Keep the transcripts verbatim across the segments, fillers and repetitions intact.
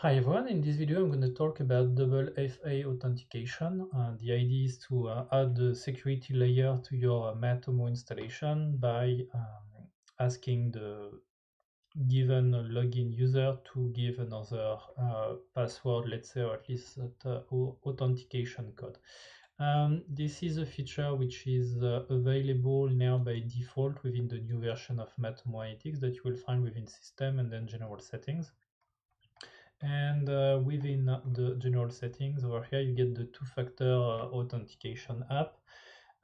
Hi everyone, in this video I'm going to talk about double F A authentication. Uh, the idea is to uh, add the security layer to your uh, Matomo installation by um, asking the given login user to give another uh, password, let's say, or at least that, uh, authentication code. Um, this is a feature which is uh, available now by default within the new version of Matomo Analytics that you will find within System and then General Settings. And uh, within the general settings over here you get the two-factor uh, authentication app.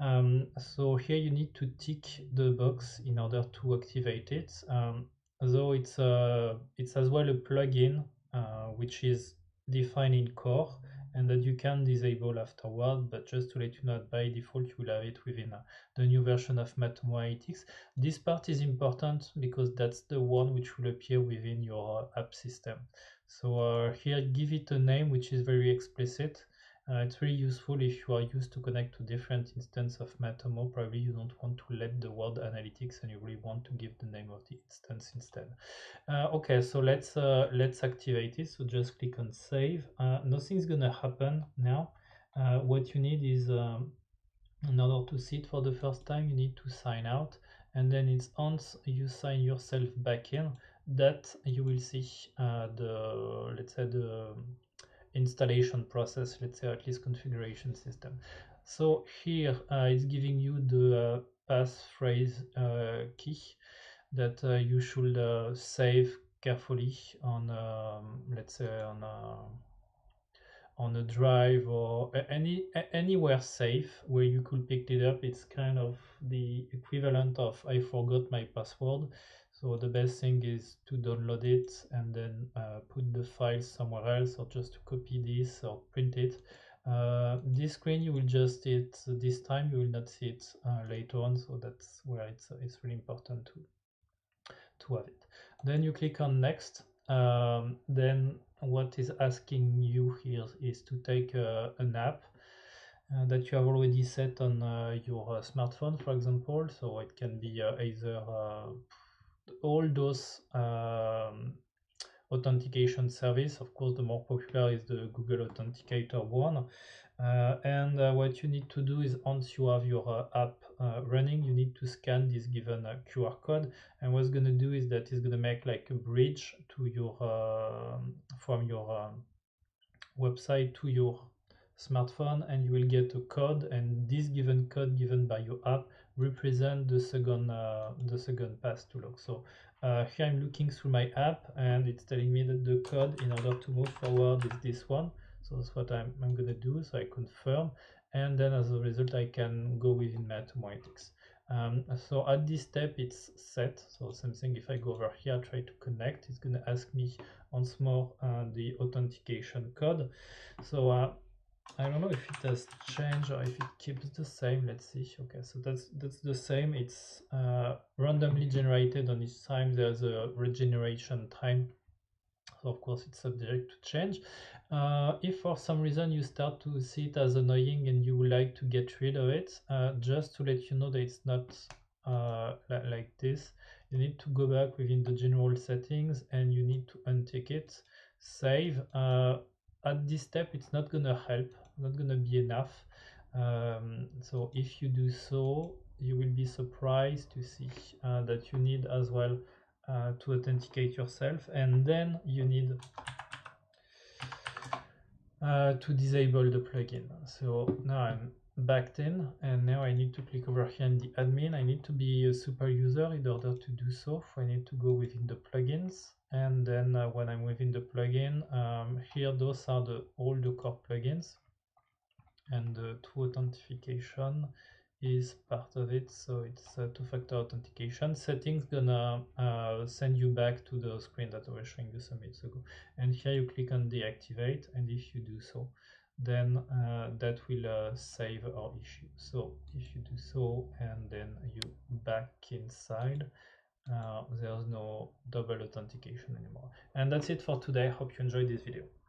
Um, so here you need to tick the box in order to activate it, um, though it's uh, it's as well a plugin uh, which is defined in core and that you can disable afterward, but just to let you know, by default you will have it within the new version of Matomo Analytics. This part is important because that's the one which will appear within your app system. So uh, here give it a name which is very explicit. Uh, it's very useful if you are used to connect to different instances of Matomo. Probably you don't want to let the word analytics and you really want to give the name of the instance instead. Uh, okay, so let's uh, let's activate it. So just click on save. Uh, nothing's gonna happen now. Uh, what you need is, um, in order to see it for the first time, you need to sign out, and then it's once you sign yourself back in that you will see uh, the let's say the installation process, let's say, at least configuration system. So here uh, it's giving you the uh, passphrase uh, key that uh, you should uh, save carefully on um, let's say on a, on a drive or any anywhere safe where you could pick it up. It's kind of the equivalent of I forgot my password. So the best thing is to download it and then uh, put the file somewhere else, or just to copy this or print it. Uh, this screen you will just see it this time, you will not see it uh, later on, so that's where it's, it's really important to, to have it. Then you click on next. Um, then what is asking you here is to take uh, an app Uh, that you have already set on uh, your uh, smartphone, for example. So it can be uh, either uh, all those um, authentication service. Of course, the more popular is the Google Authenticator one. Uh, and uh, what you need to do is, once you have your uh, app uh, running, you need to scan this given uh, Q R code. And what's going to do is that it's going to make like a bridge to your uh, from your uh, website to your smartphone, and you will get a code, and this given code given by your app represent the second uh, the second pass to log. So uh, here I'm looking through my app and it's telling me that the code in order to move forward is this one, so that's what I'm, I'm gonna do. So I confirm, and then as a result I can go within Matomo Analytics. Um, so at this step it's set, so something if I go over here, try to connect, it's gonna ask me once more uh, the authentication code. So uh, I don't know if it has changed or if it keeps the same. Let's see. Okay, so that's that's the same. It's uh, randomly generated on each time. There's a regeneration time, so of course it's subject to change. Uh, if for some reason you start to see it as annoying and you would like to get rid of it, uh, just to let you know that it's not uh, li like this, you need to go back within the general settings and you need to untick it, save. Uh, at this step it's not gonna help, not gonna be enough. Um, so if you do so, you will be surprised to see uh, that you need as well uh, to authenticate yourself, and then you need uh, to disable the plugin. So now I'm backed in, and now I need to click over here in the admin. I need to be a super user in order to do so. I need to go within the plugins, and then uh, when I'm within the plugin, um, here those are the all the core plugins, and the two authentication is part of it. So it's a two-factor authentication. Settings gonna uh, send you back to the screen that I was showing you some minutes ago, and here you click on deactivate, and if you do so, then uh, that will uh, save our issue. So if you do so and then you back inside, uh, there's no double authentication anymore. And that's it for today. Hope you enjoyed this video.